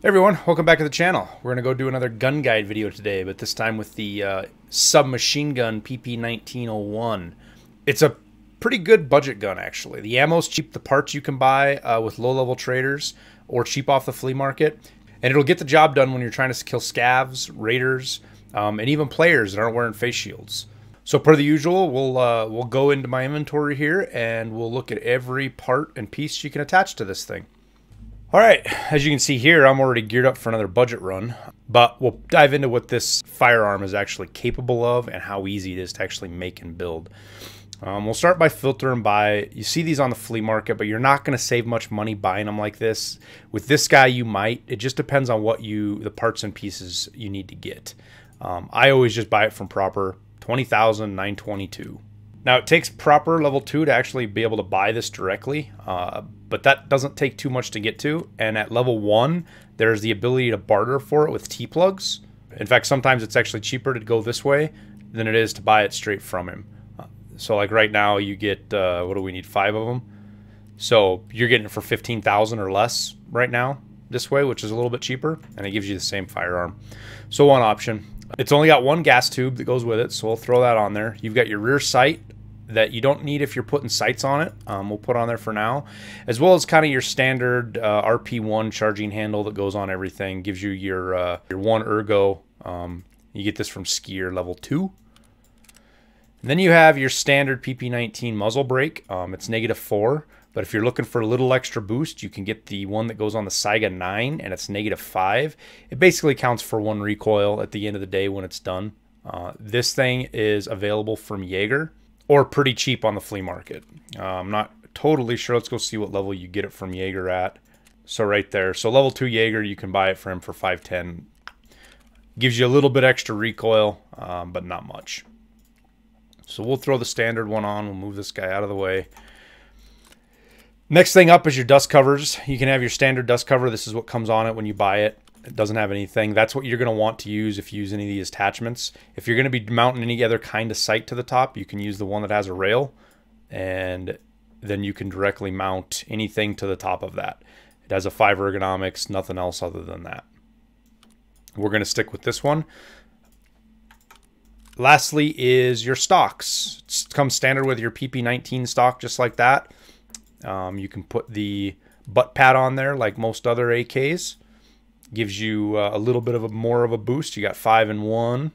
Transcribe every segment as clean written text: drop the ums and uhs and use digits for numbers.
Hey everyone, welcome back to the channel. We're gonna go do another gun guide video today, but this time with the submachine gun PP-1901. It's a pretty good budget gun actually. The ammo's cheap, the parts you can buy with low-level traders or cheap off the flea market, and it'll get the job done when you're trying to kill scavs, raiders, and even players that aren't wearing face shields. So per the usual, we'll go into my inventory here and we'll look at every part and piece you can attach to this thing. All right, as you can see here, I'm already geared up for another budget run, but we'll dive into what this firearm is actually capable of and how easy it is to actually make and build. We'll start by filter and buy. You see these on the flea market, but you're not gonna save much money buying them like this. With this guy, you might. It just depends on what the parts and pieces you need to get. I always just buy it from proper, 20,922. Now it takes proper level 2 to actually be able to buy this directly, but that doesn't take too much to get to, and at level 1 there's the ability to barter for it with T-plugs. In fact, sometimes it's actually cheaper to go this way than it is to buy it straight from him. So like right now you get, what do we need, 5 of them? So you're getting it for 15,000 or less right now this way, which is a little bit cheaper, and it gives you the same firearm. So one option. It's only got one gas tube that goes with it, so we'll throw that on there. You've got your rear sight that you don't need if you're putting sights on it. We'll put on there for now, as well as kind of your standard RP1 charging handle that goes on everything. Gives you your one ergo. You get this from Skier level 2. And then you have your standard PP19 muzzle brake. It's -4, but if you're looking for a little extra boost, you can get the one that goes on the Saiga 9, and it's -5. It basically counts for one recoil at the end of the day when it's done. This thing is available from Jaeger, or pretty cheap on the flea market. I'm not totally sure. Let's go see what level you get it from Jaeger at. So right there. So level 2 Jaeger, you can buy it for him for 510. Gives you a little bit extra recoil, but not much. So we'll throw the standard one on. We'll move this guy out of the way. Next thing up is your dust covers. You can have your standard dust cover. This is what comes on it when you buy it. It doesn't have anything. That's what you're going to want to use if you use any of these attachments. If you're going to be mounting any other kind of sight to the top, you can use the one that has a rail, and then you can directly mount anything to the top of that. It has a 5 ergonomics, nothing else other than that. We're going to stick with this one. Lastly is your stocks. It comes standard with your PP19 stock, just like that. You can put the butt pad on there like most other AKs. Gives you a little bit of more of a boost. You got 5 and 1,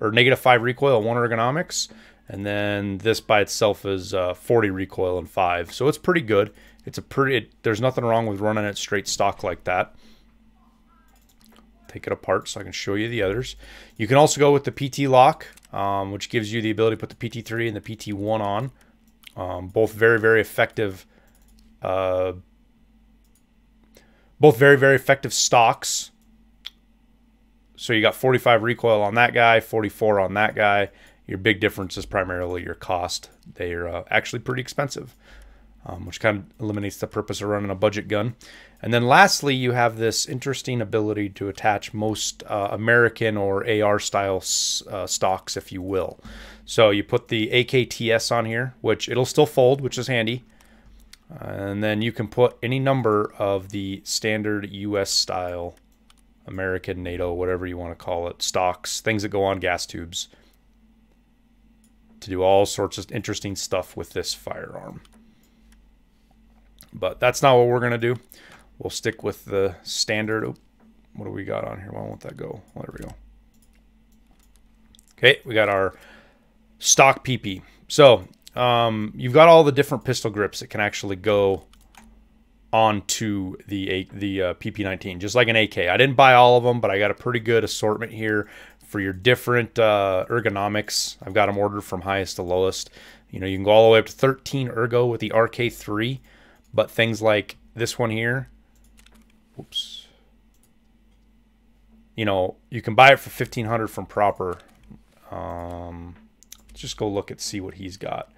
or -5 recoil, 1 ergonomics, and then this by itself is 40 recoil and 5. So it's pretty good. It's a pretty. There's nothing wrong with running it straight stock like that. Take it apart so I can show you the others. You can also go with the PT lock, which gives you the ability to put the PT3 and the PT1 on. Both very, very effective. Both very, very effective stocks. So you got 45 recoil on that guy, 44 on that guy. Your big difference is primarily your cost. They are actually pretty expensive, which kind of eliminates the purpose of running a budget gun. And then lastly, you have this interesting ability to attach most American or AR style stocks, if you will. So you put the AKTS on here, which it'll still fold, which is handy. And then you can put any number of the standard US style, American, NATO, whatever you want to call it, stocks, things that go on gas tubes, to do all sorts of interesting stuff with this firearm. But that's not what we're going to do. We'll stick with the standard. Oh, what do we got on here? Why won't that go? Well, there we go. Okay, we got our stock PP. So you've got all the different pistol grips that can actually go onto the PP19, just like an AK. I didn't buy all of them, but I got a pretty good assortment here for your different ergonomics. I've got them ordered from highest to lowest. You know, you can go all the way up to 13 ergo with the RK3, but things like this one here, whoops, you know, you can buy it for 1,500 from proper. Let's just go look and see what he's got.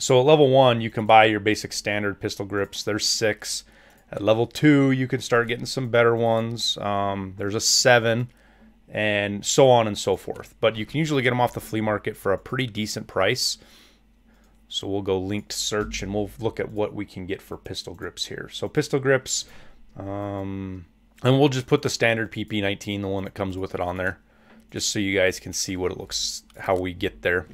So at level 1, you can buy your basic standard pistol grips. There's 6. At level 2, you can start getting some better ones. There's a 7, and so on and so forth. But you can usually get them off the flea market for a pretty decent price. So we'll go linked search, and we'll look at what we can get for pistol grips here. So pistol grips, And we'll just put the standard PP19, the one that comes with it, on there, just so you guys can see what it looks, how we get there.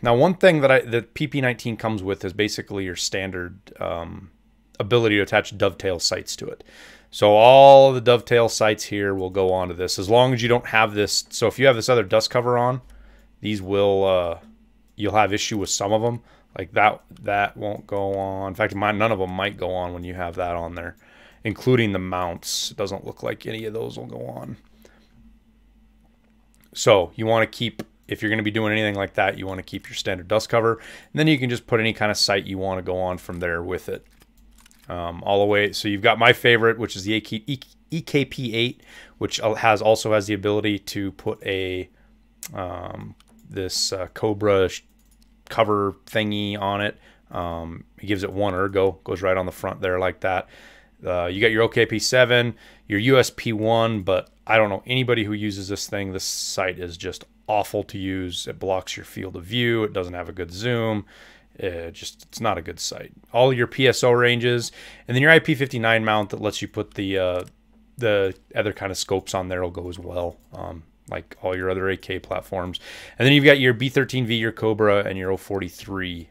Now, one thing that that PP19 comes with is basically your standard ability to attach dovetail sights to it. So all of the dovetail sights here will go onto this, as long as you don't have this. So if you have this other dust cover on, these will, you'll have issue with some of them. Like that won't go on. In fact, none of them might go on when you have that on there, including the mounts. It doesn't look like any of those will go on. So you want to keep, if you're going to be doing anything like that, you want to keep your standard dust cover. And then you can just put any kind of sight you want to go on from there with it. All the way. So you've got my favorite, which is the EKP8, which also has the ability to put a this Cobra cover thingy on it. It gives it one ergo, goes right on the front there like that. You got your OKP7, your USP1, but I don't know anybody who uses this thing. This sight is just awful to use. It blocks your field of view. It doesn't have a good zoom. It's not a good sight. All your PSO ranges, and then your IP59 mount that lets you put the other kind of scopes on there will go as well, like all your other AK platforms. And then you've got your B13V, your Cobra, and your 043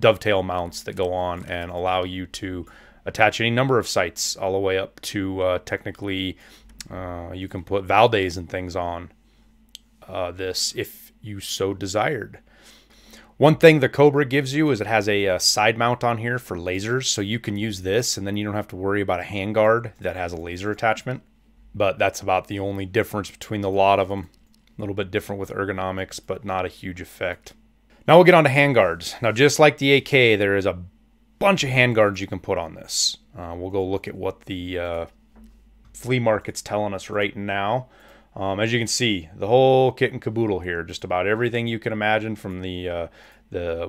dovetail mounts that go on and allow you to attach any number of sights, all the way up to technically you can put Valdez and things on this if you so desired. One thing the Cobra gives you is it has a side mount on here for lasers, so you can use this, and then you don't have to worry about a handguard that has a laser attachment. But that's about the only difference between the lot of them. A little bit different with ergonomics, but not a huge effect. Now we'll get on to handguards. Now, just like the AK, there is a bunch of handguards you can put on this. We'll go look at what the flea market's telling us right now. As you can see, the whole kit and caboodle here, just about everything you can imagine, from the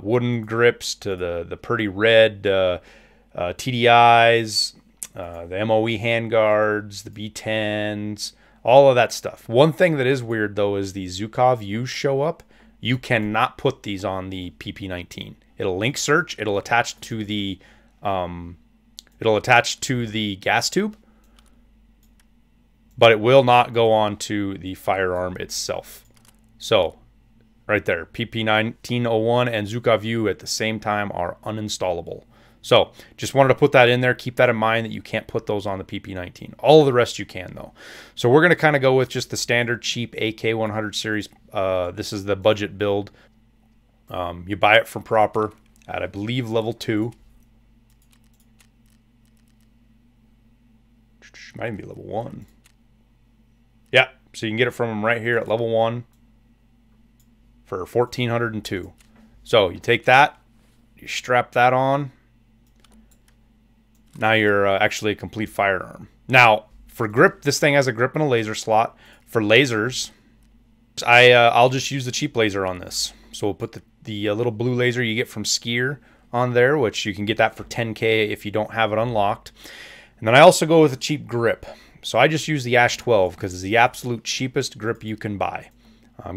wooden grips to the pretty red TDIs, the MOE handguards, the B10s, all of that stuff. One thing that is weird, though, is the Zukov U's show up. You cannot put these on the PP19. It'll link search. It'll attach to the gas tube, but it will not go on to the firearm itself. So right there, PP1901 and Zukov U at the same time are uninstallable. So just wanted to put that in there. Keep that in mind that you can't put those on the PP19. All of the rest you can, though. So we're going to kind of go with just the standard cheap AK100 series. This is the budget build. You buy it from Proper at, I believe, level 2. Might even be level 1. Yeah, so you can get it from them right here at level 1 for 1,402. So you take that, you strap that on. Now you're actually a complete firearm. Now, for grip, this thing has a grip and a laser slot. For lasers, I'll just use the cheap laser on this. So we'll put the little blue laser you get from Skier on there, which you can get that for 10K if you don't have it unlocked. And then I also go with a cheap grip. So I just use the Ash 12 because it's the absolute cheapest grip you can buy.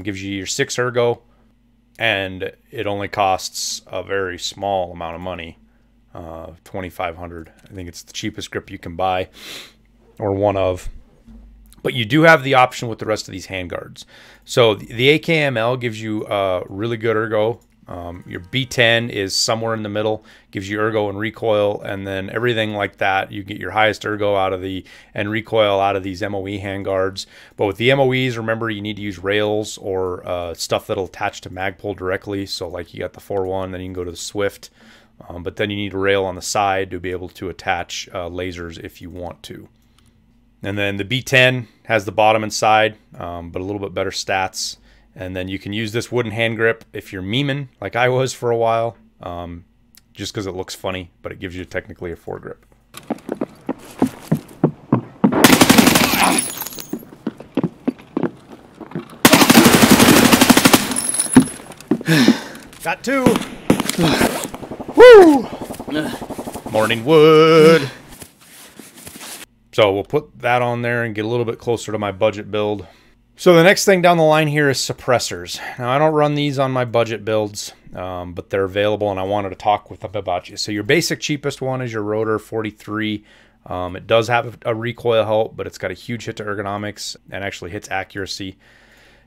Gives you your 6 ergo, and it only costs a very small amount of money, $2,500. I think it's the cheapest grip you can buy, or one of. But you do have the option with the rest of these handguards. So the AKML gives you really good ergo. Your B10 is somewhere in the middle, gives you ergo and recoil, and then everything like that. You get your highest ergo out of and recoil out of these MOE handguards. But with the MOEs, remember, you need to use rails or stuff that'll attach to Magpul directly. So like you got the 4-1, then you can go to the Swift, but then you need a rail on the side to be able to attach lasers if you want to. And then the B10 has the bottom and side, but a little bit better stats. And then you can use this wooden hand grip if you're memeing, like I was for a while, just because it looks funny, but it gives you technically a foregrip. Got two. Woo! Morning wood. So we'll put that on there and get a little bit closer to my budget build. So the next thing down the line here is suppressors. Now, I don't run these on my budget builds, but they're available, and I wanted to talk with them about you. So your basic cheapest one is your Rotor 43. It does have a recoil help, but it's got a huge hit to ergonomics and actually hits accuracy.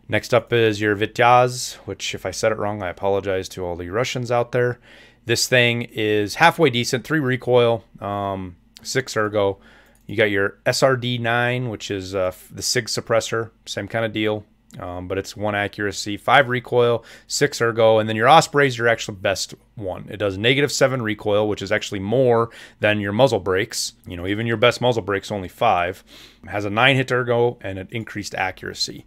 Next up is your Vityaz, which if I said it wrong, I apologize to all the Russians out there. This thing is halfway decent, 3 recoil, 6 ergo. You got your SRD-9, which is the SIG suppressor, same kind of deal, but it's 1 accuracy, 5 recoil, 6 ergo, and then your Osprey's your actual best one. It does -7 recoil, which is actually more than your muzzle brakes. You know, even your best muzzle brakes only 5. It has a 9 hit ergo and an increased accuracy.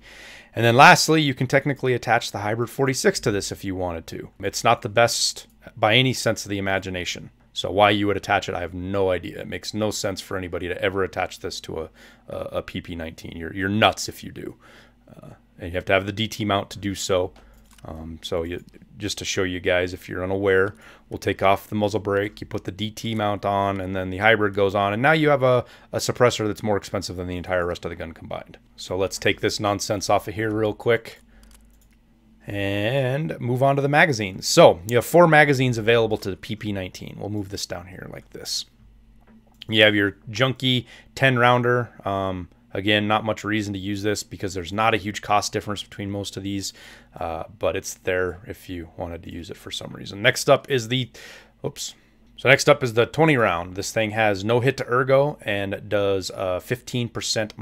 And then lastly, you can technically attach the Hybrid 46 to this if you wanted to. It's not the best by any sense of the imagination. So why you would attach it, I have no idea. It makes no sense for anybody to ever attach this to a PP19. You're nuts if you do. And you have to have the DT mount to do so. Just to show you guys, if you're unaware, we'll take off the muzzle brake, you put the DT mount on, and then the hybrid goes on, and now you have a suppressor that's more expensive than the entire rest of the gun combined. So let's take this nonsense off of here real quick and move on to the magazines. So you have 4 magazines available to the PP19. We'll move this down here like this. You have your junky 10-rounder. Again, not much reason to use this because there's not a huge cost difference between most of these, but it's there if you wanted to use it for some reason. Next up is the, So next up is the 20 round. This thing has no hit to ergo and does 15%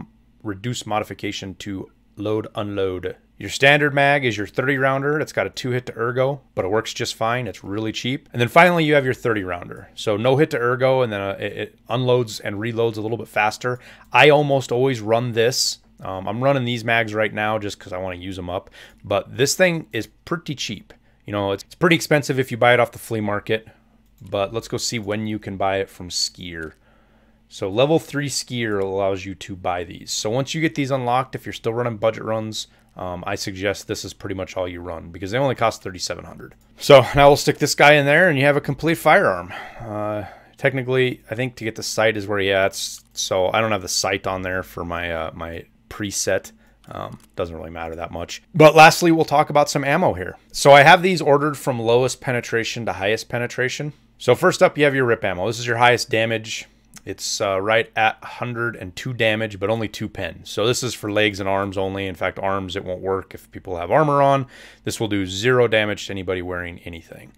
reduced modification to load unload. Your standard mag is your 30 rounder. It's got a 2 hit to ergo, but it works just fine. It's really cheap. And then finally you have your 30 rounder. So no hit to ergo, and then it unloads and reloads a little bit faster. I almost always run this. I'm running these mags right now just because I want to use them up, but this thing is pretty cheap. You know, it's pretty expensive if you buy it off the flea market, but let's go see when you can buy it from Skier. So level 3 Skier allows you to buy these. So once you get these unlocked, if you're still running budget runs, I suggest this is pretty much all you run because they only cost $3,700. So now we'll stick this guy in there and you have a complete firearm. Technically, I think to get the sight is where he at. So I don't have the sight on there for my my preset. Doesn't really matter that much. But lastly, we'll talk about some ammo here. So I have these ordered from lowest penetration to highest penetration. So first up, you have your RIP ammo. This is your highest damage. It's right at 102 damage, but only 2 pen. So this is for legs and arms only. In fact, arms, it won't work if people have armor on. This will do 0 damage to anybody wearing anything.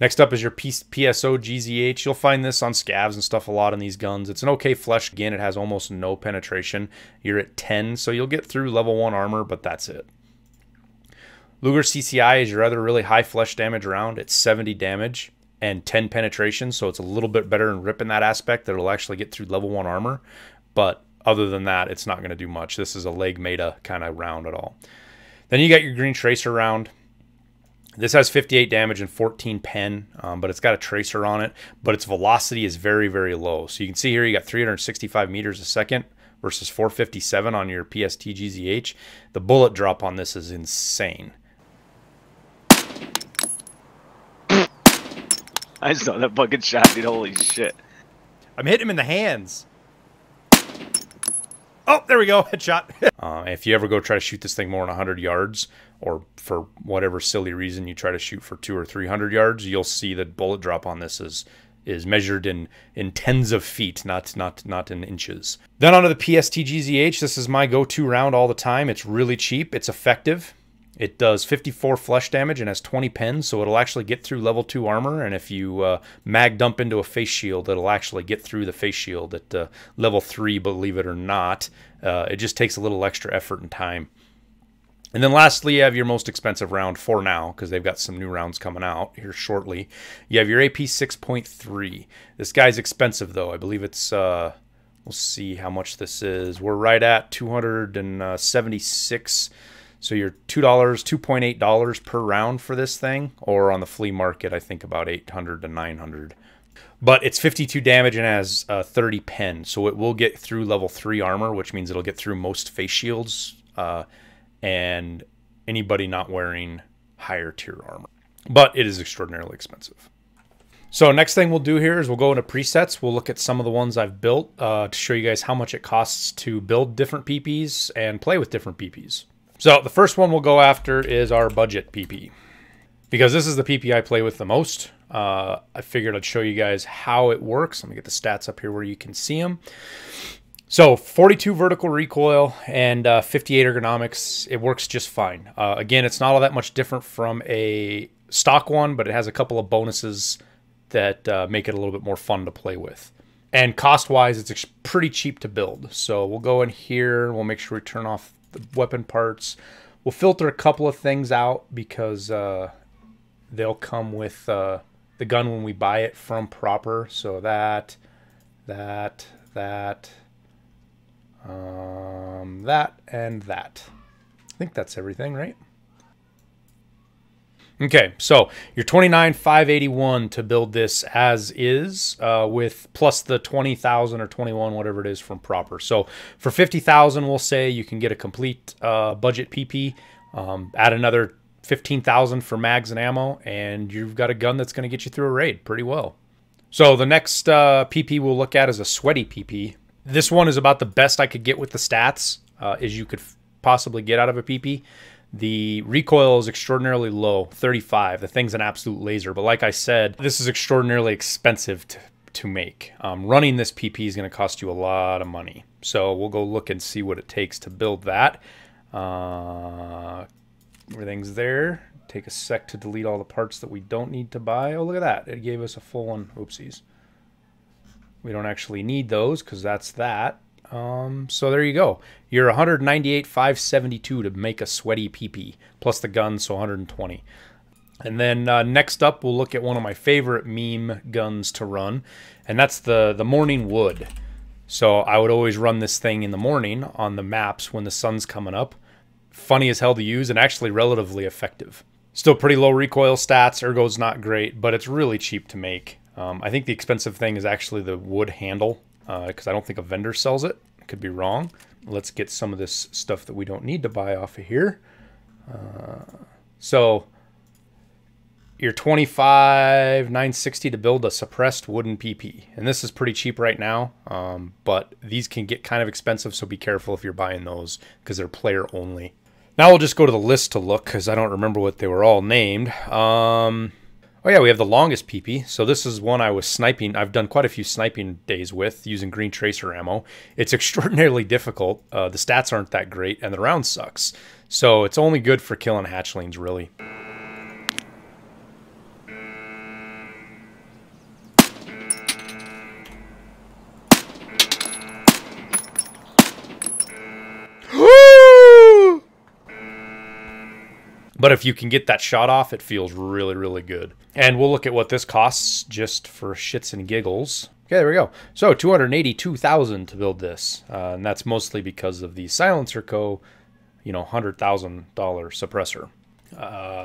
Next up is your PSO GZH. You'll find this on scavs and stuff a lot in these guns. It's an okay flesh. Again, it has almost no penetration. You're at 10, so you'll get through level 1 armor, but that's it. Luger CCI is your other really high flesh damage round. It's 70 damage and 10 penetration, so it's a little bit better in RIP in that aspect, that it'll actually get through level 1 armor, but other than that, it's not going to do much. This is a leg meta kind of round at all. Then you got your green tracer round. This has 58 damage and 14 pen, but it's got a tracer on it, but its velocity is very, very low. So you can see here you got 365 meters a second versus 457 on your PST GZH. The bullet drop on this is insane. I saw that fucking shot, dude. Holy shit. I'm hitting him in the hands. Oh, there we go. Headshot. If you ever go try to shoot this thing more than 100 yards, or for whatever silly reason you try to shoot for 200 or 300 yards, you'll see that bullet drop on this is measured in tens of feet, not in inches. Then onto the PST GZH. This is my go-to round all the time. It's really cheap. It's effective. It does 54 flesh damage and has 20 pens, so it'll actually get through level 2 armor, and if you mag dump into a face shield, it'll actually get through the face shield at level 3, believe it or not. It just takes a little extra effort and time. And then lastly, you have your most expensive round for now, because they've got some new rounds coming out here shortly. You have your AP 6.3. This guy's expensive, though. I believe it's... we'll see how much this is. We're right at $276. So you're $2.8 per round for this thing, or on the flea market, I think about $800 to $900. But it's 52 damage and has 30 pen, so it will get through level 3 armor, which means it'll get through most face shields and anybody not wearing higher tier armor. But it is extraordinarily expensive. So next thing we'll do here is we'll go into presets. We'll look at some of the ones I've built to show you guys how much it costs to build different PPs and play with different PPs. So the first one we'll go after is our budget PP, because this is the PP I play with the most. I figured I'd show you guys how it works. Let me get the stats up here where you can see them. So 42 vertical recoil and 58 ergonomics. It works just fine. Again, it's not all that much different from a stock one, but it has a couple of bonuses that make it a little bit more fun to play with. And cost-wise, it's pretty cheap to build. So we'll go in here. We'll make sure we turn off the weapon parts. We'll filter a couple of things out because they'll come with the gun when we buy it from proper. So that, and that. I think that's everything, right? Okay, so you're 29,581 to build this as is, with plus the 20,000 or 21, whatever it is from proper. So for 50,000, we'll say you can get a complete budget PP. Add another 15,000 for mags and ammo, and you've got a gun that's going to get you through a raid pretty well. So the next PP we'll look at is a sweaty PP. This one is about the best I could get with the stats as you could possibly get out of a PP. The recoil is extraordinarily low, 35. The thing's an absolute laser. But like I said, this is extraordinarily expensive to make. Running this PP is going to cost you a lot of money. So we'll go look and see what it takes to build that. Everything's there. Take a sec to delete all the parts that we don't need to buy. Oh, look at that. It gave us a full one. Oopsies. We don't actually need those because that's that. So there you go. You're 198,572 to make a sweaty PP, plus the gun, so 120. And then next up, we'll look at one of my favorite meme guns to run, and that's the Morning Wood. So I would always run this thing in the morning on the maps when the sun's coming up. Funny as hell to use and actually relatively effective. Still pretty low recoil stats, ergo's not great, but it's really cheap to make. I think the expensive thing is actually the wood handle, because I don't think a vendor sells it. I could be wrong. Let's get some of this stuff that we don't need to buy off of here. So you're 25,960 to build a suppressed wooden PP. And this is pretty cheap right now, but these can get kind of expensive, so be careful if you're buying those because they're player only. Now we'll just go to the list to look because I don't remember what they were all named. Oh yeah, we have the longest PP. So this is one I was sniping. I've done quite a few sniping days with using green tracer ammo. It's extraordinarily difficult. The stats aren't that great and the round sucks. So it's only good for killing hatchlings, really. But if you can get that shot off, it feels really, really good. And we'll look at what this costs just for shits and giggles. Okay, there we go. So 282,000 to build this. And that's mostly because of the SilencerCo, you know, $100,000 suppressor.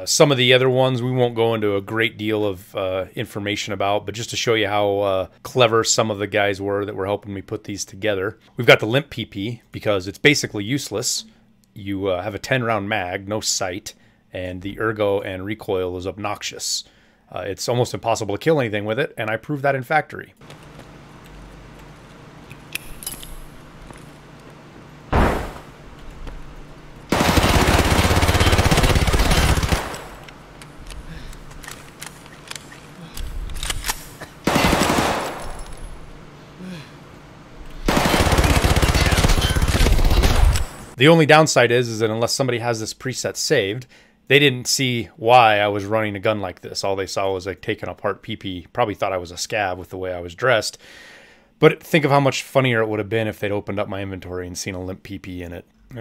Some of the other ones we won't go into a great deal of information about, but just to show you how clever some of the guys were that were helping me put these together. We've got the limp PP because it's basically useless. You have a 10-round mag, no sight. And the ergo and recoil is obnoxious. It's almost impossible to kill anything with it, and I proved that in factory. The only downside is that unless somebody has this preset saved, they didn't see why I was running a gun like this. All they saw was like taking apart PP. Probably thought I was a scab with the way I was dressed. But think of how much funnier it would have been if they'd opened up my inventory and seen a limp PP in it. We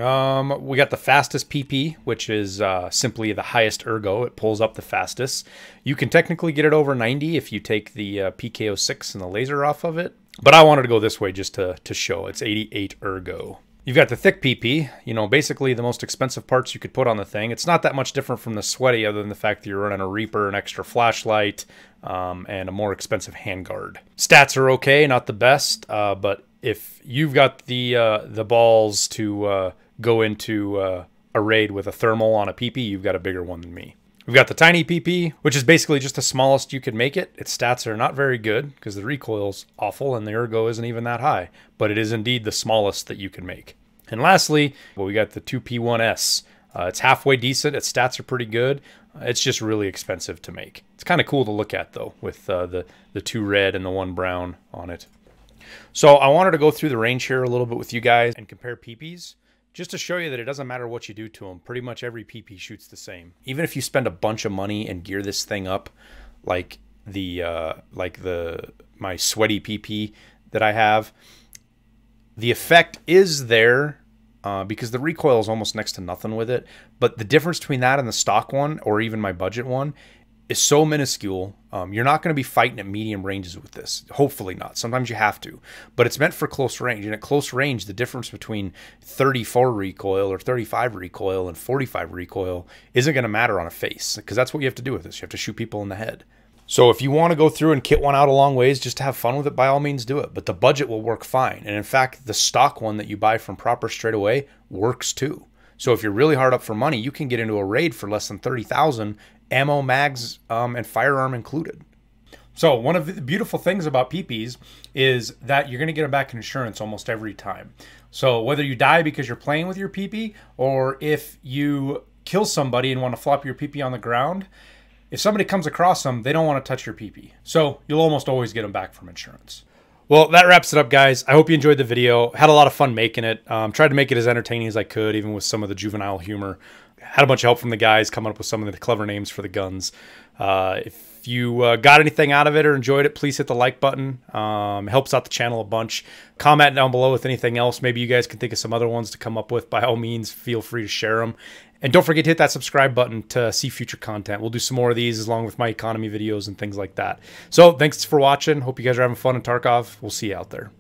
got the fastest PP, which is simply the highest ergo. It pulls up the fastest. You can technically get it over 90 if you take the PK-06 and the laser off of it. But I wanted to go this way just to show. It's 88 ergo. You've got the thick PP, you know, basically the most expensive parts you could put on the thing. It's not that much different from the sweaty other than the fact that you're running a Reaper, an extra flashlight, and a more expensive handguard. Stats are okay, not the best, but if you've got the balls to go into a raid with a thermal on a PP, you've got a bigger one than me. We've got the tiny PP, which is basically just the smallest you could make it. Its stats are not very good because the recoil's awful and the ergo isn't even that high, but it is indeed the smallest that you can make. And lastly, well, we got the 2P1S. It's halfway decent. Its stats are pretty good. It's just really expensive to make. It's kind of cool to look at though, with the two red and the one brown on it. So I wanted to go through the range here a little bit with you guys and compare PPs, just to show you that it doesn't matter what you do to them. Pretty much every PP shoots the same. Even if you spend a bunch of money and gear this thing up, like my sweaty PP that I have, the effect is there. Because the recoil is almost next to nothing with it. But the difference between that and the stock one, or even my budget one, is so minuscule. You're not going to be fighting at medium ranges with this. Hopefully not. Sometimes you have to. But it's meant for close range. And at close range, the difference between 34 recoil or 35 recoil and 45 recoil isn't going to matter on a face. Because that's what you have to do with this. You have to shoot people in the head. So if you want to go through and kit one out a long ways just to have fun with it, by all means do it. But the budget will work fine. And in fact, the stock one that you buy from Proper straight away works too. So if you're really hard up for money, you can get into a raid for less than 30,000, ammo, mags, and firearm included. So one of the beautiful things about PPs is that you're going to get them back in insurance almost every time. So whether you die because you're playing with your PP, or if you kill somebody and want to flop your PP on the ground, if somebody comes across them, they don't want to touch your PP. So you'll almost always get them back from insurance. Well, that wraps it up, guys. I hope you enjoyed the video. Had a lot of fun making it. Tried to make it as entertaining as I could, even with some of the juvenile humor. Had a bunch of help from the guys coming up with some of the clever names for the guns. If you got anything out of it or enjoyed it, please hit the like button. It helps out the channel a bunch. Comment down below with anything else. Maybe you guys can think of some other ones to come up with. By all means, feel free to share them. And don't forget to hit that subscribe button to see future content. We'll do some more of these along with my economy videos and things like that. So thanks for watching. Hope you guys are having fun in Tarkov. We'll see you out there.